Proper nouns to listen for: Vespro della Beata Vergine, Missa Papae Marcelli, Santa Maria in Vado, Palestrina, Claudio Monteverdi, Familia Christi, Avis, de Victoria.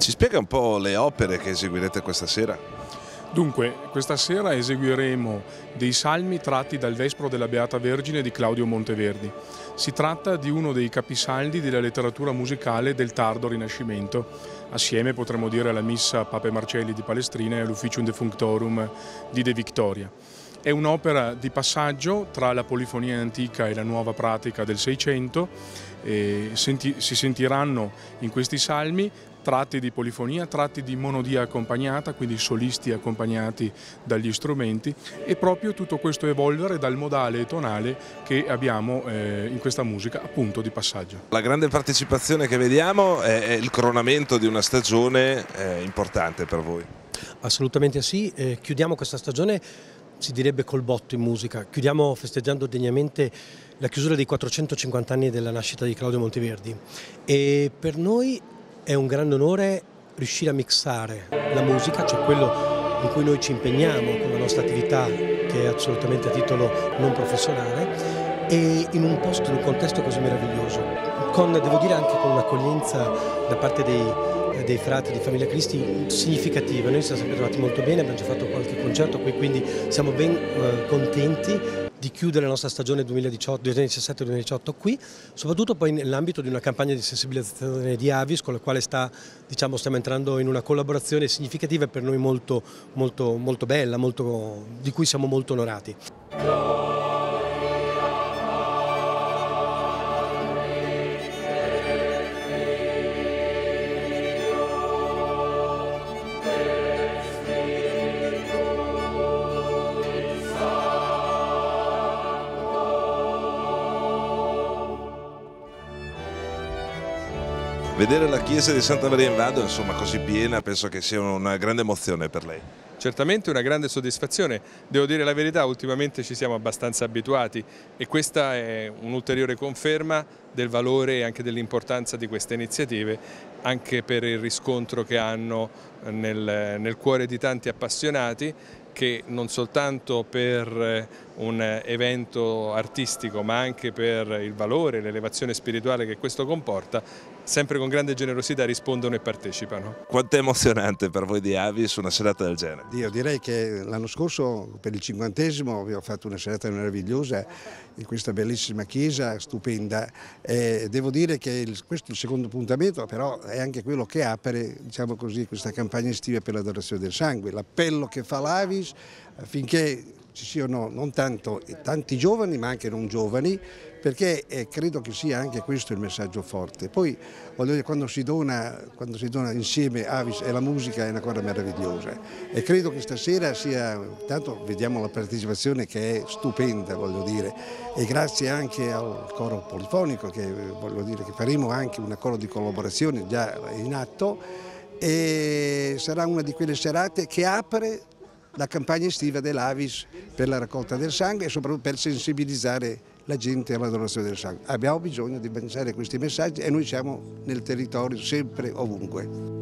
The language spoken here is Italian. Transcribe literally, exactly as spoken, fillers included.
Ci spiega un po' le opere che eseguirete questa sera? Dunque, questa sera eseguiremo dei salmi tratti dal Vespro della Beata Vergine di Claudio Monteverdi. Si tratta di uno dei capisaldi della letteratura musicale del tardo Rinascimento, assieme potremmo dire alla Missa Papae Marcelli di Palestrina e all'Ufficium Defunctorum di De Victoria. È un'opera di passaggio tra la polifonia antica e la nuova pratica del Seicento. E senti, si sentiranno in questi salmi tratti di polifonia, tratti di monodia accompagnata, quindi solisti accompagnati dagli strumenti, e proprio tutto questo evolvere dal modale tonale che abbiamo eh, in questa musica appunto di passaggio. La grande partecipazione che vediamo è il coronamento di una stagione eh, importante per voi. Assolutamente sì, eh, chiudiamo questa stagione, si direbbe col botto in musica, chiudiamo festeggiando degnamente la chiusura dei quattrocentocinquanta anni della nascita di Claudio Monteverdi, e per noi è un grande onore riuscire a mixare la musica, cioè quello in cui noi ci impegniamo con la nostra attività che è assolutamente a titolo non professionale, e in un posto, in un contesto così meraviglioso, con, devo dire, anche con un'accoglienza da parte dei dei frati di Familia Christi significativa. Noi siamo sempre trovati molto bene, abbiamo già fatto qualche concerto qui, quindi siamo ben eh, contenti di chiudere la nostra stagione duemiladiciassette duemiladiciotto qui, soprattutto poi nell'ambito di una campagna di sensibilizzazione di Avis, con la quale sta, diciamo, stiamo entrando in una collaborazione significativa e per noi molto, molto, molto bella, molto, di cui siamo molto onorati. Vedere la chiesa di Santa Maria in Vado, insomma, così piena, penso che sia una grande emozione per lei. Certamente una grande soddisfazione, devo dire la verità, ultimamente ci siamo abbastanza abituati e questa è un'ulteriore conferma del valore e anche dell'importanza di queste iniziative, anche per il riscontro che hanno nel, nel cuore di tanti appassionati, che non soltanto per un evento artistico ma anche per il valore e l'elevazione spirituale che questo comporta, sempre con grande generosità rispondono e partecipano. Quanto è emozionante per voi di Avis una serata del genere? Io direi che l'anno scorso per il cinquantesimo abbiamo fatto una serata meravigliosa in questa bellissima chiesa, stupenda, e devo dire che il, questo è il secondo appuntamento, però è anche quello che apre, diciamo così, questa campagna estiva per l'adorazione del sangue, l'appello che fa l'Avis affinché ci siano non tanto tanti giovani ma anche non giovani, perché eh, credo che sia anche questo il messaggio forte. Poi voglio dire, quando si dona, quando si dona insieme Avis e la musica è una cosa meravigliosa, e credo che stasera sia, tanto vediamo la partecipazione che è stupenda, voglio dire, e grazie anche al coro polifonico che, voglio dire, che faremo anche un accordo di collaborazione già in atto, e sarà una di quelle serate che apre la campagna estiva dell'Avis per la raccolta del sangue e soprattutto per sensibilizzare la gente alla donazione del sangue. Abbiamo bisogno di pensare a questi messaggi e noi siamo nel territorio sempre, ovunque.